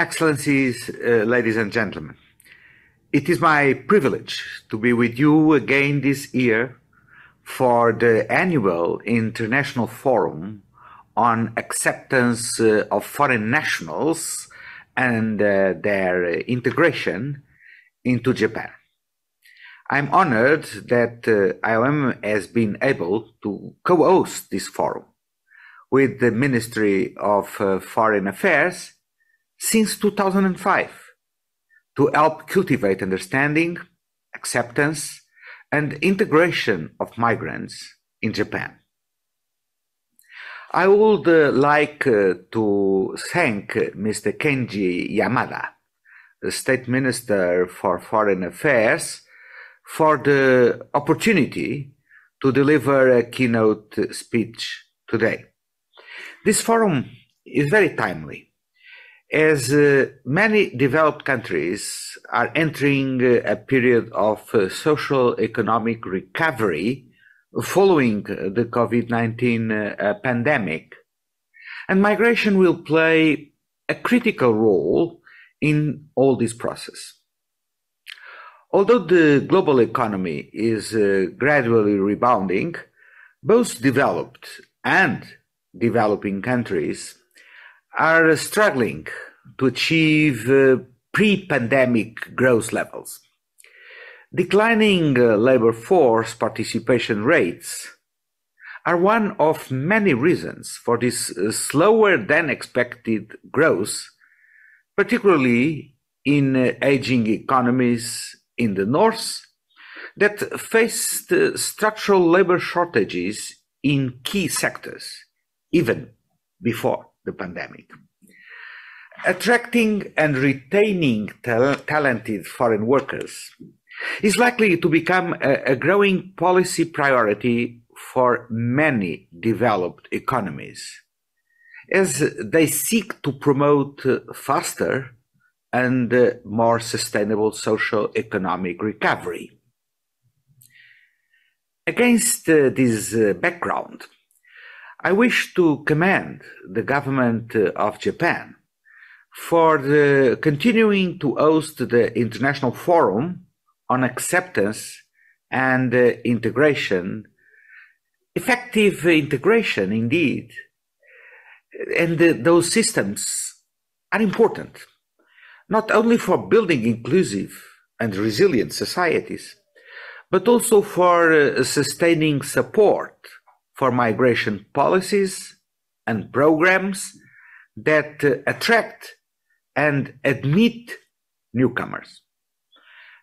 Excellencies, ladies and gentlemen, it is my privilege to be with you again this year for the annual International Forum on Acceptance of Foreign Nationals and their integration into Japan. I'm honored that IOM has been able to co-host this forum with the Ministry of Foreign Affairs since 2005 to help cultivate understanding, acceptance, and integration of migrants in Japan. I would like to thank Mr. Kenji Yamada, the State Minister for Foreign Affairs, for the opportunity to deliver a keynote speech today. This forum is very timely, as many developed countries are entering a period of social economic recovery following the COVID-19 pandemic, and migration will play a critical role in all this process. Although the global economy is gradually rebounding, both developed and developing countries are struggling to achieve pre-pandemic growth levels. Declining labor force participation rates are one of many reasons for this slower than expected growth, particularly in aging economies in the North that faced structural labor shortages in key sectors, even before the pandemic. Attracting and retaining talented foreign workers is likely to become a growing policy priority for many developed economies, as they seek to promote faster and more sustainable social economic recovery. Against this background, I wish to commend the government of Japan for continuing to host the International Forum on Acceptance and Integration, effective integration indeed, and those systems are important, not only for building inclusive and resilient societies, but also for sustaining support for migration policies and programs that attract and admit newcomers.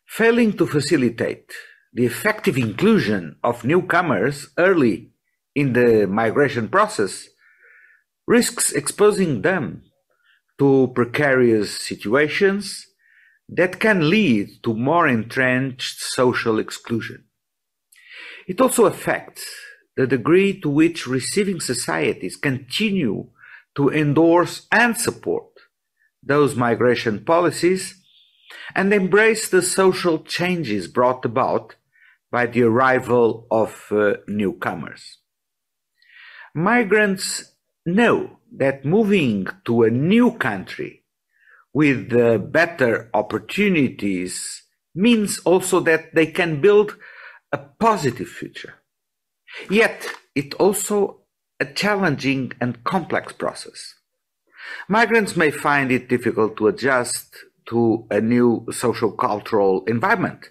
Failing to facilitate the effective inclusion of newcomers early in the migration process risks exposing them to precarious situations that can lead to more entrenched social exclusion. It also affects the degree to which receiving societies continue to endorse and support those migration policies and embrace the social changes brought about by the arrival of newcomers. Migrants know that moving to a new country with better opportunities means also that they can build a positive future. Yet it's also a challenging and complex process. Migrants may find it difficult to adjust to a new social-cultural environment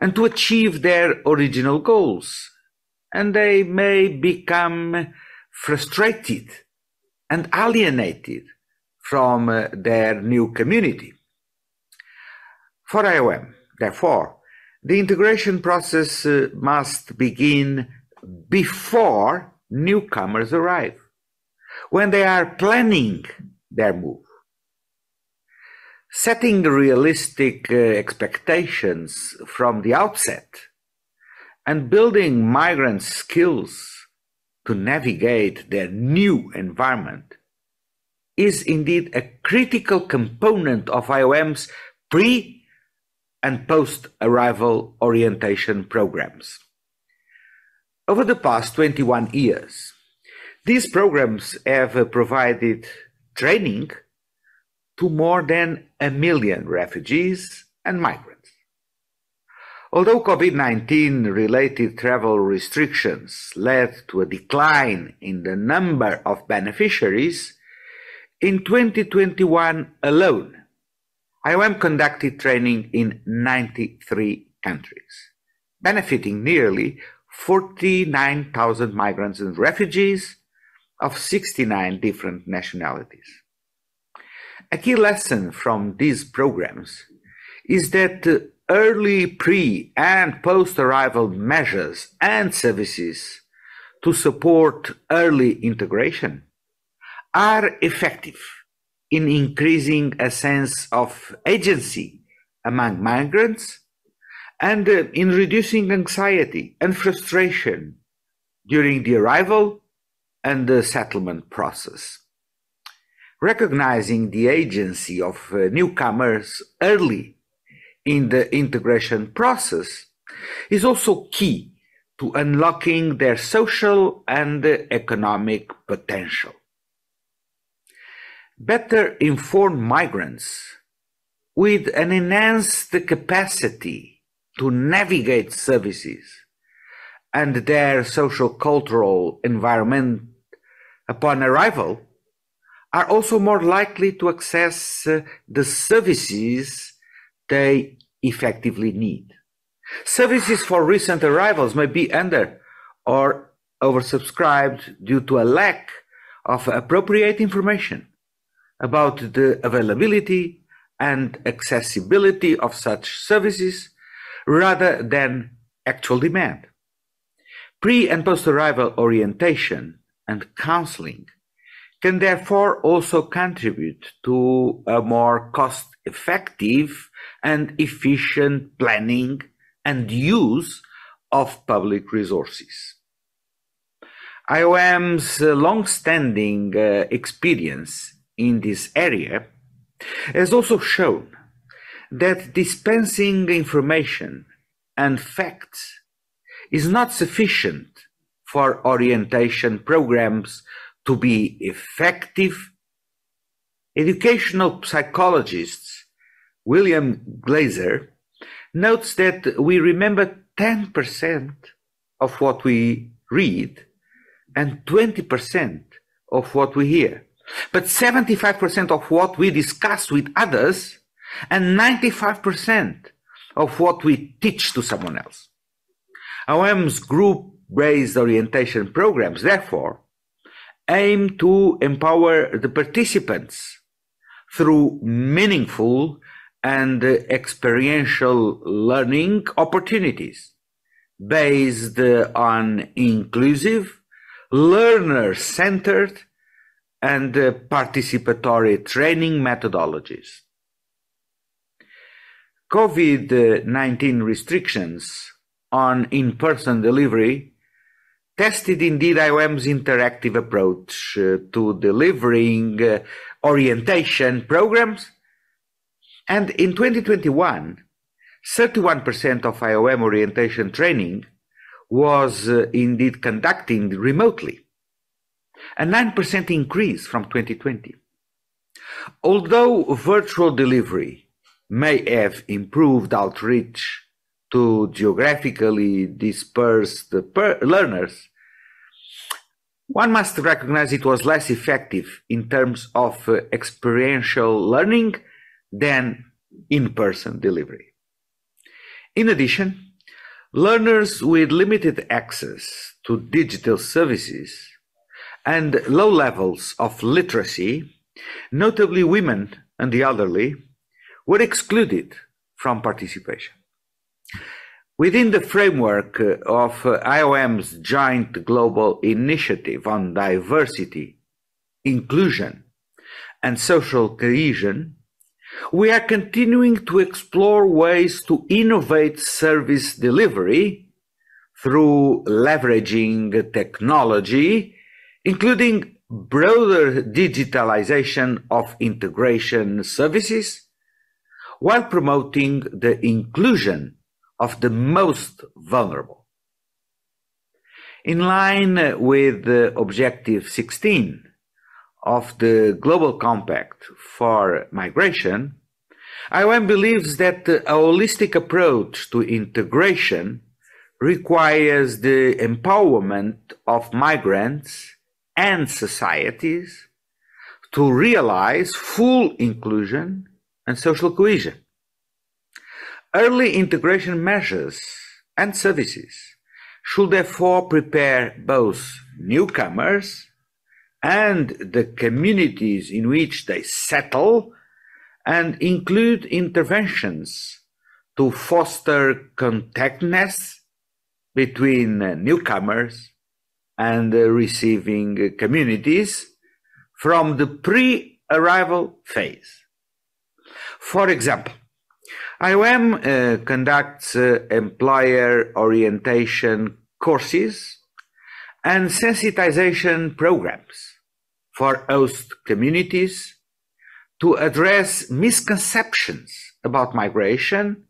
and to achieve their original goals, and they may become frustrated and alienated from their new community. For IOM, therefore, the integration process must begin before newcomers arrive, when they are planning their move. Setting realistic expectations from the outset and building migrant skills to navigate their new environment is indeed a critical component of IOM's pre- and post-arrival orientation programs. Over the past 21 years, these programs have provided training to more than 1 million refugees and migrants. Although COVID-19-related travel restrictions led to a decline in the number of beneficiaries, in 2021 alone, IOM conducted training in 93 countries, benefiting nearly 49,000 migrants and refugees of 69 different nationalities. A key lesson from these programs is that early pre- and post-arrival measures and services to support early integration are effective in increasing a sense of agency among migrants and in reducing anxiety and frustration during the arrival and the settlement process. Recognizing the agency of newcomers early in the integration process is also key to unlocking their social and economic potential. Better informed migrants with an enhanced capacity to navigate services and their social-cultural environment upon arrival are also more likely to access the services they effectively need. Services for recent arrivals may be under or oversubscribed due to a lack of appropriate information about the availability and accessibility of such services rather than actual demand. Pre- and post-arrival orientation and counseling can therefore also contribute to a more cost-effective and efficient planning and use of public resources. IOM's long-standing experience in this area has also shown that dispensing information and facts is not sufficient for orientation programs to be effective. Educational psychologist William Glaser notes that we remember 10% of what we read and 20% of what we hear, but 75% of what we discuss with others and 95% of what we teach to someone else. IOM's group-based orientation programs, therefore, aim to empower the participants through meaningful and experiential learning opportunities based on inclusive, learner-centered, and participatory training methodologies. COVID-19 restrictions on in-person delivery tested indeed IOM's interactive approach to delivering orientation programs, and in 2021, 31% of IOM orientation training was indeed conducted remotely, a 9% increase from 2020. Although virtual delivery may have improved outreach to geographically dispersed learners, one must recognize it was less effective in terms of experiential learning than in-person delivery. In addition, learners with limited access to digital services and low levels of literacy, notably women and the elderly, were excluded from participation. Within the framework of IOM's joint global initiative on diversity, inclusion, and social cohesion, we are continuing to explore ways to innovate service delivery through leveraging technology, including broader digitalization of integration services, while promoting the inclusion of the most vulnerable. In line with Objective 16 of the Global Compact for Migration, IOM believes that a holistic approach to integration requires the empowerment of migrants and societies to realize full inclusion and social cohesion. Early integration measures and services should therefore prepare both newcomers and the communities in which they settle, and include interventions to foster contactedness between newcomers and receiving communities from the pre-arrival phase. For example, IOM conducts employer orientation courses and sensitization programs for host communities to address misconceptions about migration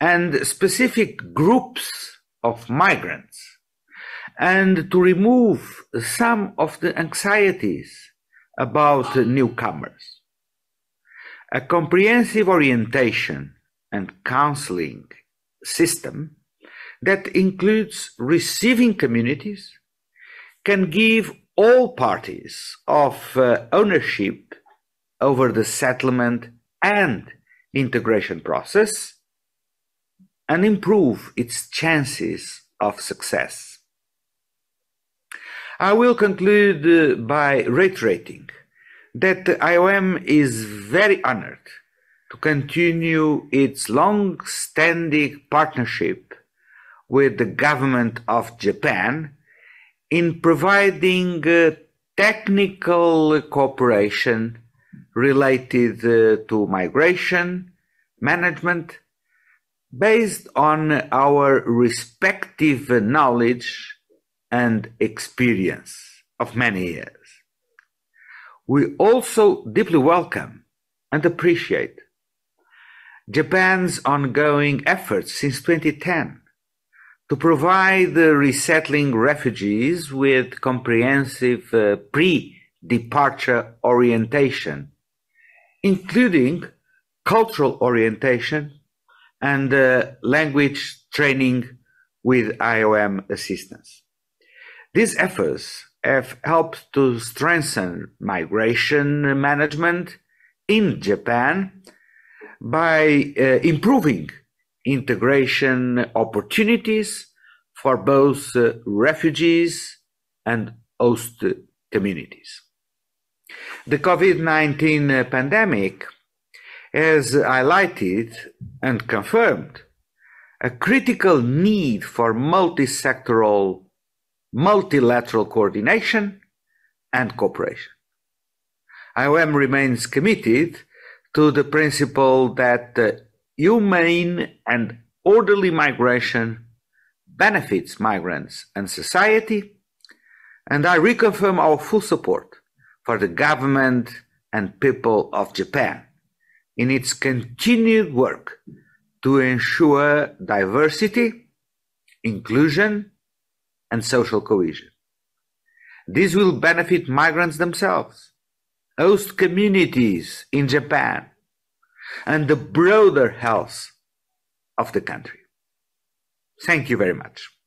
and specific groups of migrants, and to remove some of the anxieties about newcomers. A comprehensive orientation and counseling system that includes receiving communities can give all parties of ownership over the settlement and integration process and improve its chances of success. I will conclude by reiterating that IOM is very honored to continue its long-standing partnership with the government of Japan in providing technical cooperation related to migration management based on our respective knowledge and experience of many years. We also deeply welcome and appreciate Japan's ongoing efforts since 2010 to provide the resettling refugees with comprehensive pre-departure orientation, including cultural orientation and language training with IOM assistance. These efforts have helped to strengthen migration management in Japan by improving integration opportunities for both refugees and host communities. The COVID-19 pandemic has highlighted and confirmed a critical need for multi-sectoral, multilateral coordination and cooperation. IOM remains committed to the principle that humane and orderly migration benefits migrants and society, and I reconfirm our full support for the government and people of Japan in its continued work to ensure diversity, inclusion, and social cohesion. This will benefit migrants themselves, host communities in Japan, and the broader health of the country. Thank you very much.